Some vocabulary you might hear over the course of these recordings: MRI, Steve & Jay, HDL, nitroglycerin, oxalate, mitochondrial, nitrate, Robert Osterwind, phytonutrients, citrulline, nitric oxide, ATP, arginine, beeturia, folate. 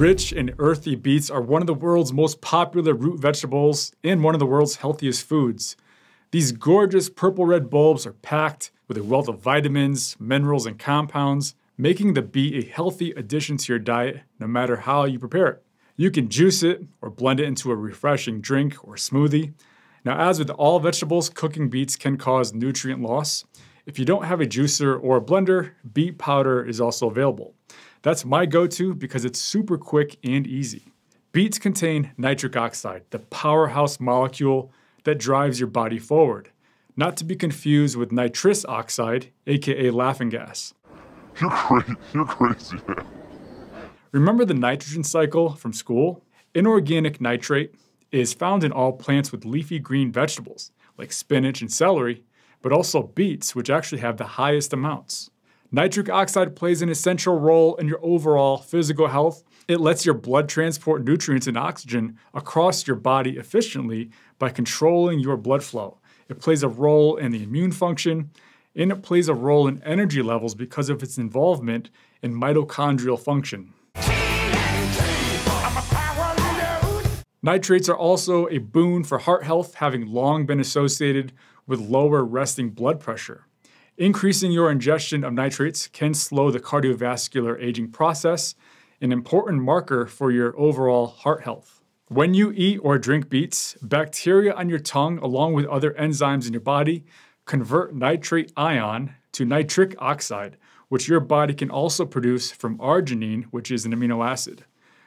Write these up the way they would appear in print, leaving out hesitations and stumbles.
Rich and earthy beets are one of the world's most popular root vegetables and one of the world's healthiest foods. These gorgeous purple-red bulbs are packed with a wealth of vitamins, minerals, and compounds, making the beet a healthy addition to your diet no matter how you prepare it. You can juice it or blend it into a refreshing drink or smoothie. Now, as with all vegetables, cooking beets can cause nutrient loss. If you don't have a juicer or a blender, beet powder is also available. That's my go-to because it's super quick and easy. Beets contain nitric oxide, the powerhouse molecule that drives your body forward, not to be confused with nitrous oxide, aka laughing gas. You're crazy, man. Remember the nitrogen cycle from school? Inorganic nitrate is found in all plants with leafy green vegetables, like spinach and celery, but also beets, which actually have the highest amounts. Nitric oxide plays an essential role in your overall physical health. It lets your blood transport nutrients and oxygen across your body efficiently by controlling your blood flow. It plays a role in the immune function, and it plays a role in energy levels because of its involvement in mitochondrial function. Nitrates are also a boon for heart health, having long been associated with lower resting blood pressure. Increasing your ingestion of nitrates can slow the cardiovascular aging process, an important marker for your overall heart health. When you eat or drink beets, bacteria on your tongue, along with other enzymes in your body, convert nitrate ion to nitric oxide, which your body can also produce from arginine, which is an amino acid.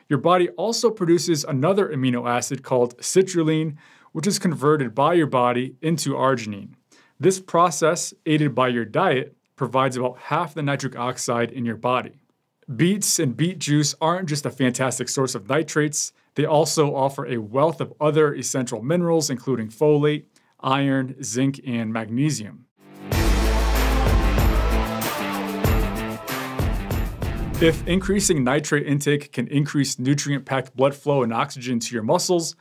Your body also produces another amino acid called citrulline, which is converted by your body into arginine. This process, aided by your diet, provides about half the nitric oxide in your body. Beets and beet juice aren't just a fantastic source of nitrates, they also offer a wealth of other essential minerals, including folate, iron, zinc, and magnesium. If increasing nitrate intake can increase nutrient-packed blood flow and oxygen to your muscles,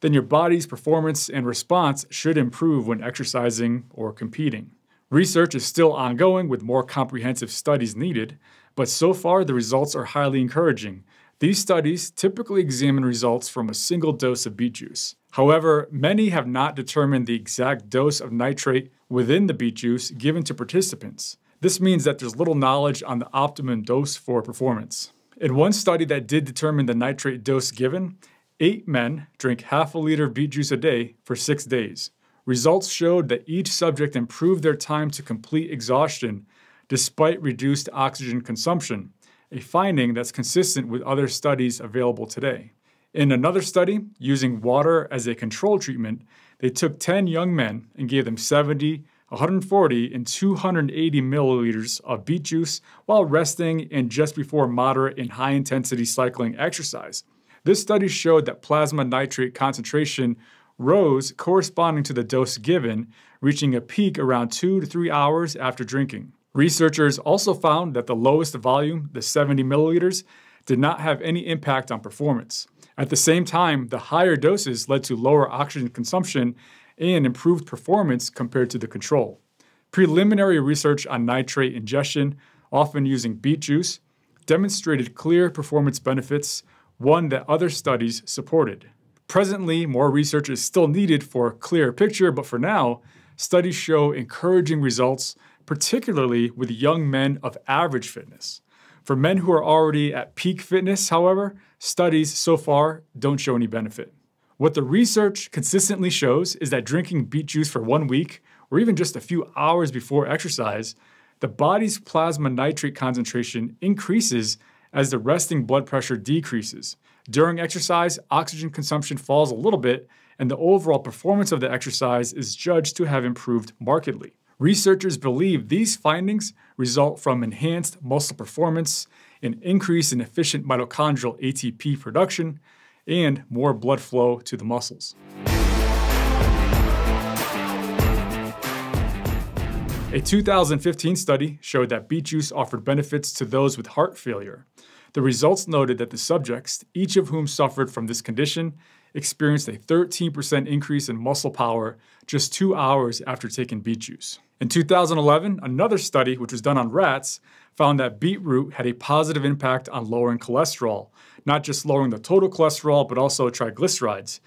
then your body's performance and response should improve when exercising or competing. Research is still ongoing with more comprehensive studies needed, but so far the results are highly encouraging. These studies typically examine results from a single dose of beet juice. However, many have not determined the exact dose of nitrate within the beet juice given to participants. This means that there's little knowledge on the optimum dose for performance. In one study that did determine the nitrate dose given, 8 men drank half a liter of beet juice a day for 6 days. Results showed that each subject improved their time to complete exhaustion despite reduced oxygen consumption, a finding that's consistent with other studies available today. In another study, using water as a control treatment, they took 10 young men and gave them 70, 140 and 280 milliliters of beet juice while resting and just before moderate and high-intensity cycling exercise. This study showed that plasma nitrate concentration rose corresponding to the dose given, reaching a peak around 2 to 3 hours after drinking. Researchers also found that the lowest volume, the 70 milliliters, did not have any impact on performance. At the same time, the higher doses led to lower oxygen consumption and improved performance compared to the control. Preliminary research on nitrate ingestion, often using beet juice, demonstrated clear performance benefits, one that other studies supported. Presently, more research is still needed for a clearer picture, but for now, studies show encouraging results, particularly with young men of average fitness. For men who are already at peak fitness, however, studies so far don't show any benefit. What the research consistently shows is that drinking beet juice for 1 week, or even just a few hours before exercise, the body's plasma nitrate concentration increases as the resting blood pressure decreases. During exercise, oxygen consumption falls a little bit, and the overall performance of the exercise is judged to have improved markedly. Researchers believe these findings result from enhanced muscle performance, an increase in efficient mitochondrial ATP production, and more blood flow to the muscles. A 2015 study showed that beet juice offered benefits to those with heart failure. The results noted that the subjects, each of whom suffered from this condition, experienced a 13% increase in muscle power just 2 hours after taking beet juice. In 2011, another study, which was done on rats, found that beetroot had a positive impact on lowering cholesterol, not just lowering the total cholesterol, but also triglycerides,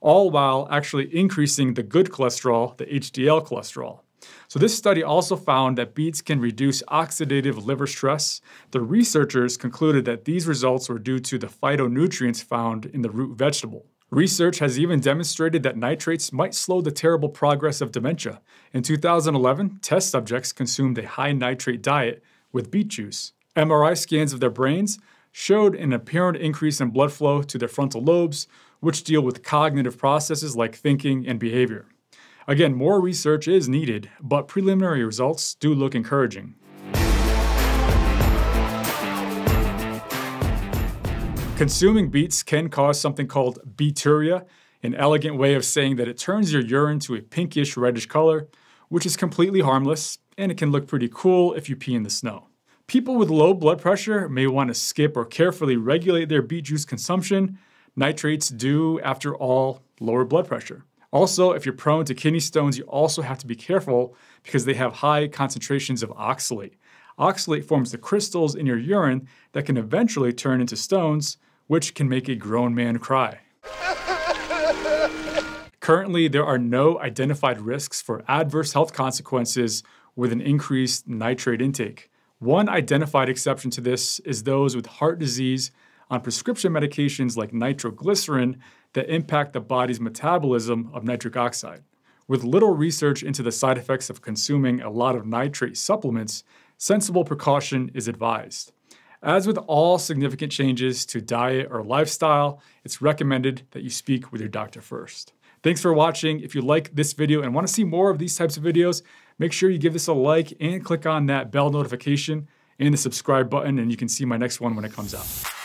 all while actually increasing the good cholesterol, the HDL cholesterol. So this study also found that beets can reduce oxidative liver stress. The researchers concluded that these results were due to the phytonutrients found in the root vegetable. Research has even demonstrated that nitrates might slow the terrible progress of dementia. In 2011, test subjects consumed a high nitrate diet with beet juice. MRI scans of their brains showed an apparent increase in blood flow to their frontal lobes, which deal with cognitive processes like thinking and behavior. Again, more research is needed, but preliminary results do look encouraging. Consuming beets can cause something called beeturia, an elegant way of saying that it turns your urine to a pinkish reddish color, which is completely harmless, and it can look pretty cool if you pee in the snow. People with low blood pressure may want to skip or carefully regulate their beet juice consumption. Nitrates do, after all, lower blood pressure. Also, if you're prone to kidney stones, you also have to be careful because they have high concentrations of oxalate. Oxalate forms the crystals in your urine that can eventually turn into stones, which can make a grown man cry. Currently, there are no identified risks for adverse health consequences with an increased nitrate intake. One identified exception to this is those with heart disease on prescription medications like nitroglycerin that impact the body's metabolism of nitric oxide. With little research into the side effects of consuming a lot of nitrate supplements, sensible precaution is advised. As with all significant changes to diet or lifestyle, it's recommended that you speak with your doctor first. Thanks for watching. If you like this video and want to see more of these types of videos, make sure you give this a like and click on that bell notification and the subscribe button, and you can see my next one when it comes out.